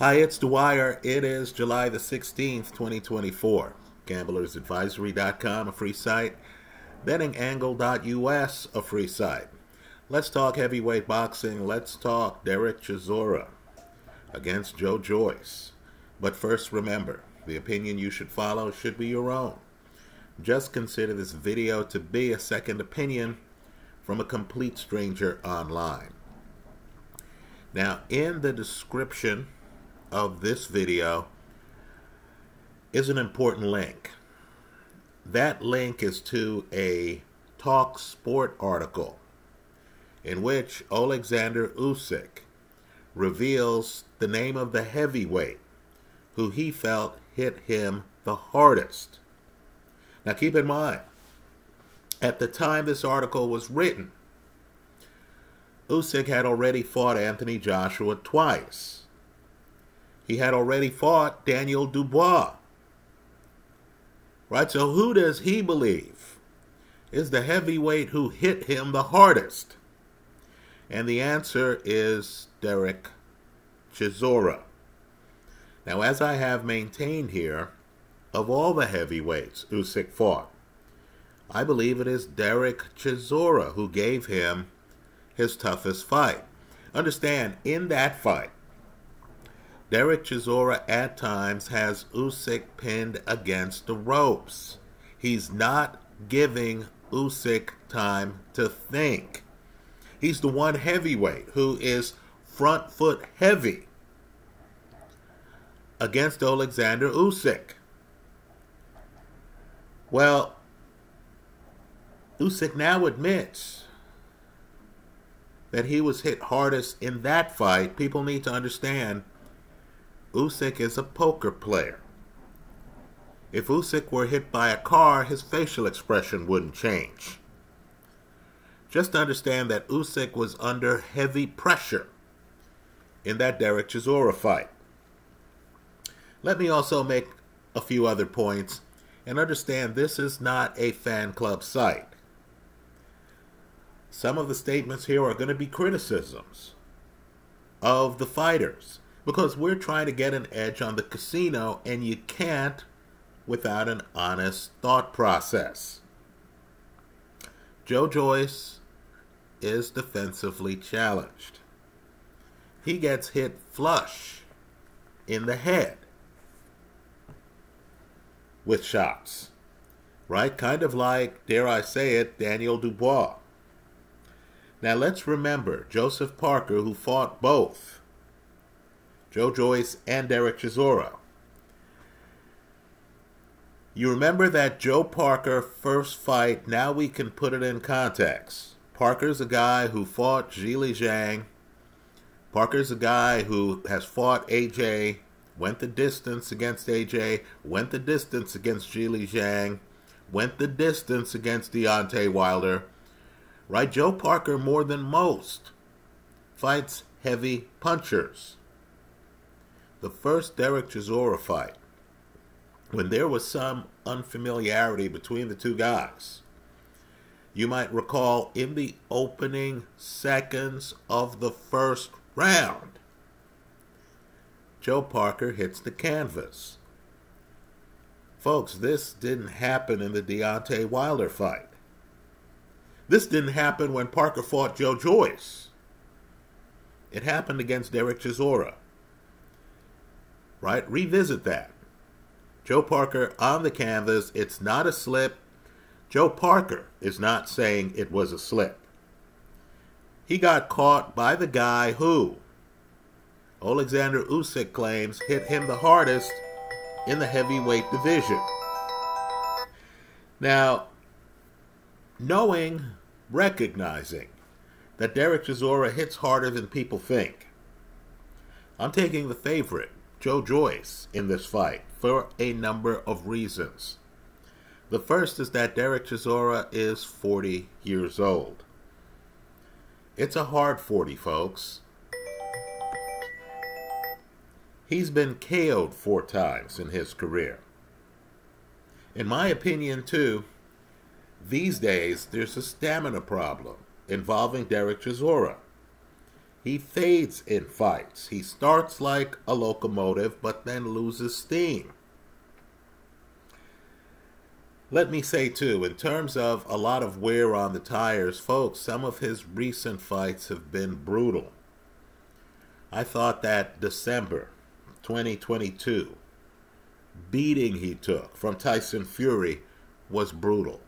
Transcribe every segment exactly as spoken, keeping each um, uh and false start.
Hi, it's Dwyer. It is July the sixteenth, twenty twenty-four. gamblers advisory dot com, a free site. betting angle dot U S, a free site. Let's talk heavyweight boxing. Let's talk Derek Chisora against Joe Joyce. But first, remember, the opinion you should follow should be your own. Just consider this video to be a second opinion from a complete stranger online. Now, in the description of this video is an important link. That link is to a TalkSport article in which Oleksandr Usyk reveals the name of the heavyweight who he felt hit him the hardest. Now keep in mind, at the time this article was written, Usyk had already fought Anthony Joshua twice. He had already fought Daniel Dubois, right? So who does he believe is the heavyweight who hit him the hardest? And the answer is Derek Chisora. Now, as I have maintained here, of all the heavyweights Usyk fought, I believe it is Derek Chisora who gave him his toughest fight. Understand, in that fight, Derek Chisora at times has Usyk pinned against the ropes. He's not giving Usyk time to think. He's the one heavyweight who is front foot heavy against Oleksandr Usyk. Well, Usyk now admits that he was hit hardest in that fight. People need to understand Usyk is a poker player. If Usyk were hit by a car, his facial expression wouldn't change. Just understand that Usyk was under heavy pressure in that Derek Chisora fight. Let me also make a few other points, and understand this is not a fan club site. Some of the statements here are going to be criticisms of the fighters, because we're trying to get an edge on the casino, and you can't without an honest thought process. Joe Joyce is defensively challenged. He gets hit flush in the head with shots, right? Kind of like, dare I say it, Daniel Dubois. Now let's remember Joseph Parker, who fought both Joe Joyce and Derek Chisora. You remember that Joe Parker first fight, now we can put it in context. Parker's a guy who fought Zhili Zhang. Parker's a guy who has fought A J, went the distance against A J, went the distance against Zhili Zhang, went the distance against Deontay Wilder. Right? Joe Parker, more than most, fights heavy punchers. The first Derek Chisora fight, when there was some unfamiliarity between the two guys, you might recall in the opening seconds of the first round, Joe Parker hits the canvas. Folks, this didn't happen in the Deontay Wilder fight. This didn't happen when Parker fought Joe Joyce. It happened against Derek Chisora. Right? Revisit that. Joe Parker on the canvas. It's not a slip. Joe Parker is not saying it was a slip. He got caught by the guy who Oleksandr Usyk claims hit him the hardest in the heavyweight division. Now, knowing, recognizing that Derek Chisora hits harder than people think, I'm taking the favorite, Joe Joyce, in this fight for a number of reasons. The first is that Derek Chisora is forty years old. It's a hard forty, folks. He's been K O'd four times in his career. In my opinion, too, these days there's a stamina problem involving Derek Chisora. He fades in fights. He starts like a locomotive, but then loses steam. Let me say, too, in terms of a lot of wear on the tires, folks, some of his recent fights have been brutal. I thought that December twenty twenty-two beating he took from Tyson Fury was brutal.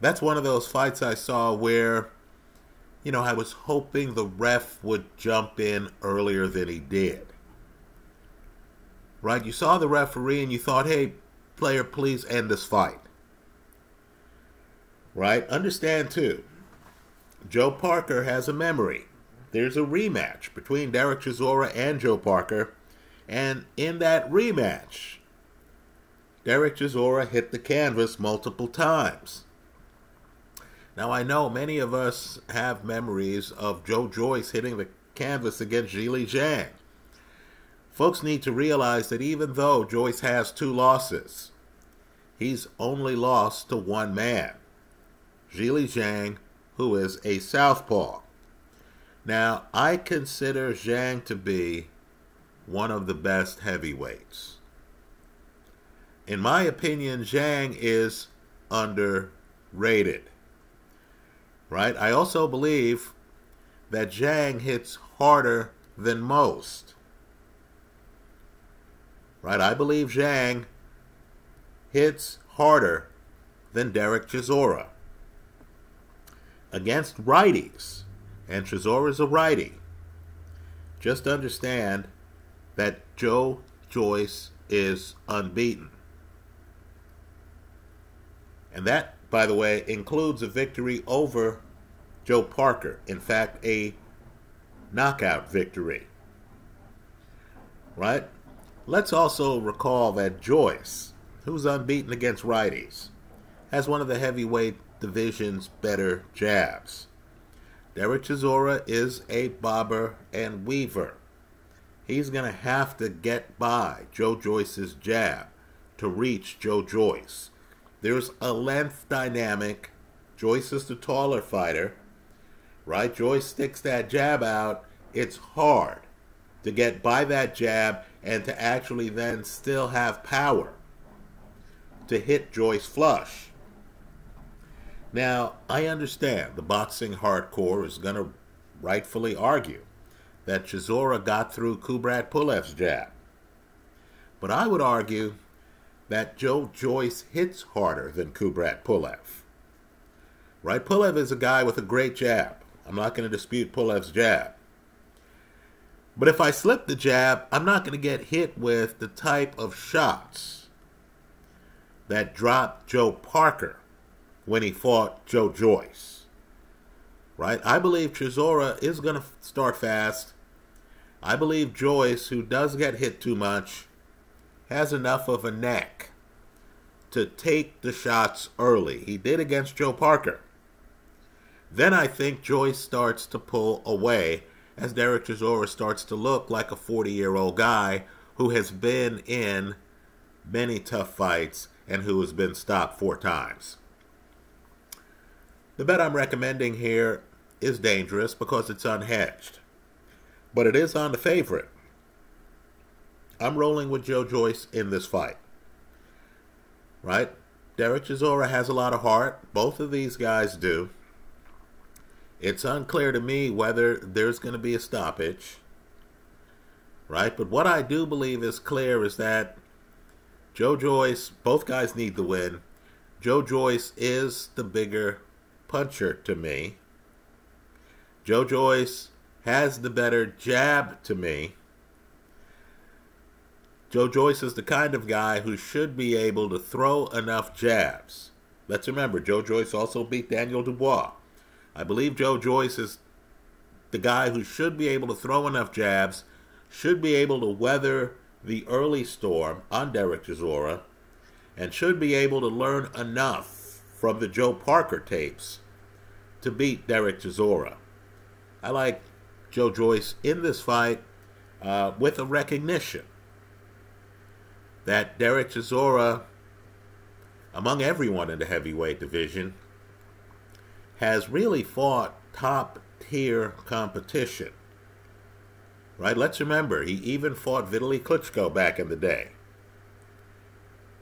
That's one of those fights I saw where, you know, I was hoping the ref would jump in earlier than he did. Right? You saw the referee and you thought, hey, player, please end this fight. Right? Understand, too, Joe Parker has a memory. There's a rematch between Derek Chisora and Joe Parker. And in that rematch, Derek Chisora hit the canvas multiple times. Now, I know many of us have memories of Joe Joyce hitting the canvas against Zhili Zhang. Folks need to realize that even though Joyce has two losses, he's only lost to one man, Zhili Zhang, who is a southpaw. Now, I consider Zhang to be one of the best heavyweights. In my opinion, Zhang is underrated. Right? I also believe that Zhang hits harder than most. Right? I believe Zhang hits harder than Derek Chisora. Against righties, and Chisora's a righty, just understand that Joe Joyce is unbeaten. And that, by the way, includes a victory over Joe Parker. In fact, a knockout victory. Right? Let's also recall that Joyce, who's unbeaten against righties, has one of the heavyweight division's better jabs. Derek Chisora is a bobber and weaver. He's going to have to get by Joe Joyce's jab to reach Joe Joyce. There's a length dynamic. Joyce is the taller fighter, right? Joyce sticks that jab out. It's hard to get by that jab and to actually then still have power to hit Joyce flush. Now, I understand the boxing hardcore is going to rightfully argue that Chisora got through Kubrat Pulev's jab. But I would argue that Joe Joyce hits harder than Kubrat Pulev. Right? Pulev is a guy with a great jab. I'm not going to dispute Pulev's jab. But if I slip the jab, I'm not going to get hit with the type of shots that dropped Joe Parker when he fought Joe Joyce. Right? I believe Chisora is going to start fast. I believe Joyce, who does get hit too much, has enough of a knack to take the shots early. He did against Joe Parker. Then I think Joyce starts to pull away as Derek Chisora starts to look like a forty-year-old guy who has been in many tough fights and who has been stopped four times. The bet I'm recommending here is dangerous because it's unhedged, but it is on the favorite. I'm rolling with Joe Joyce in this fight, right? Derek Chisora has a lot of heart. Both of these guys do. It's unclear to me whether there's going to be a stoppage, right? But what I do believe is clear is that Joe Joyce, both guys need the win. Joe Joyce is the bigger puncher to me. Joe Joyce has the better jab to me. Joe Joyce is the kind of guy who should be able to throw enough jabs. Let's remember, Joe Joyce also beat Daniel Dubois. I believe Joe Joyce is the guy who should be able to throw enough jabs, should be able to weather the early storm on Derek Chisora, and should be able to learn enough from the Joe Parker tapes to beat Derek Chisora. I like Joe Joyce in this fight uh, with a recognition that Derek Chisora, among everyone in the heavyweight division, has really fought top-tier competition. right? Let's remember, he even fought Vitaly Klitschko back in the day,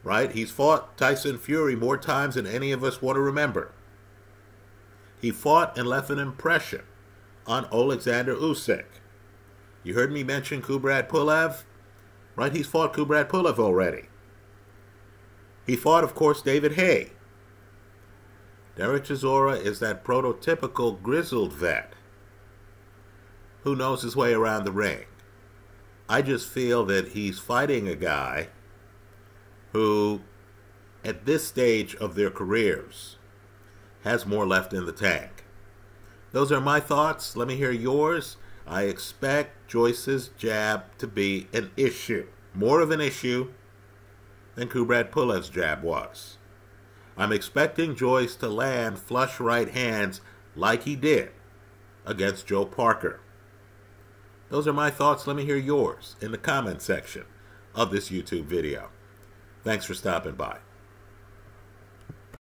right? He's fought Tyson Fury more times than any of us want to remember. He fought and left an impression on Oleksandr Usyk. You heard me mention Kubrat Pulev, right? He's fought Kubrat Pulev already. He fought, of course, David Haye. Derek Chisora is that prototypical grizzled vet who knows his way around the ring. I just feel that he's fighting a guy who, at this stage of their careers, has more left in the tank. Those are my thoughts. Let me hear yours. I expect Joyce's jab to be an issue, more of an issue than Kubrat Pulev's jab was. I'm expecting Joyce to land flush right hands like he did against Joe Parker. Those are my thoughts. Let me hear yours in the comment section of this YouTube video. Thanks for stopping by.